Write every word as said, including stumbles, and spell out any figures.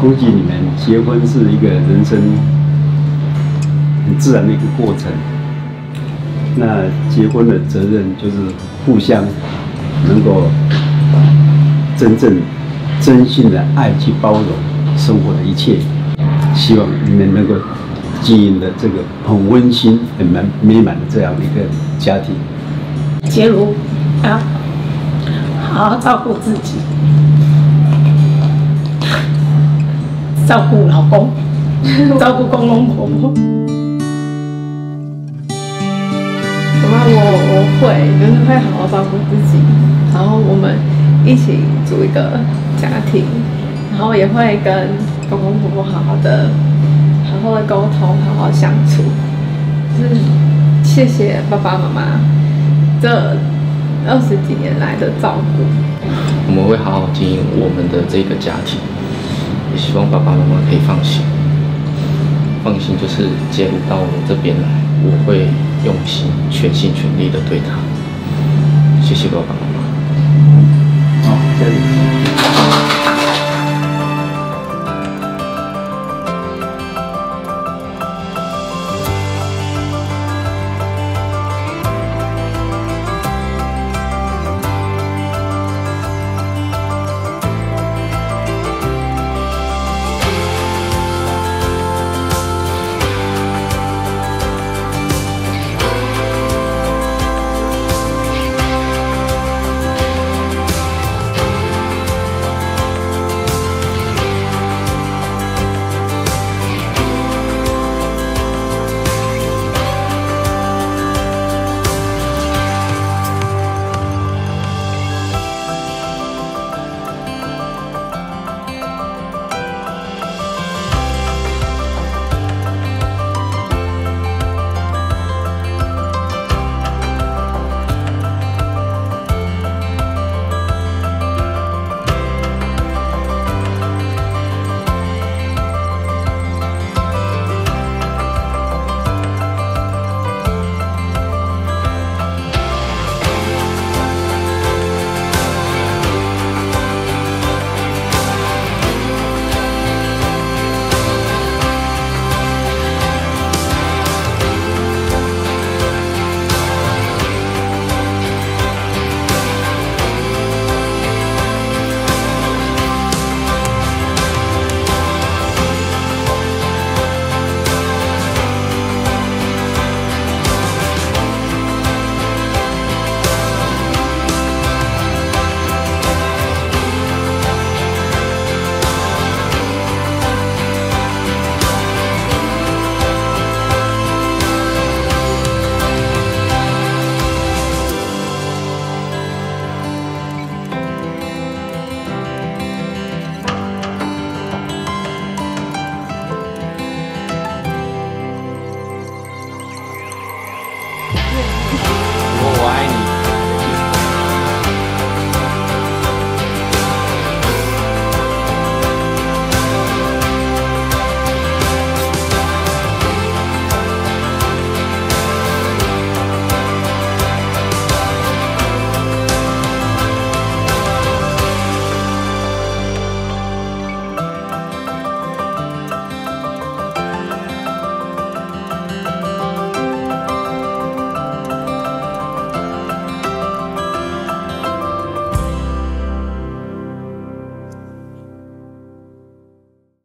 估计你们结婚是一个人生很自然的一个过程。那结婚的责任就是互相能够真正、真心的爱去包容生活的一切。希望你们能够经营的这个很温馨、很满美满的这样的一个家庭。杰如啊，好好照顾自己。 照顾老公，照顾公公婆婆。妈，我我会就是会好好照顾自己，然后我们一起组一个家庭，然后也会跟公公婆婆好好的、好好的沟通，好好相处。就是谢谢爸爸妈妈这二十几年来的照顾。我们会好好经营我们的这个家庭。 也希望爸爸妈妈可以放心，放心就是介入到我这边来，我会用心、全心全力的对他。谢谢爸爸妈妈。好，谢谢。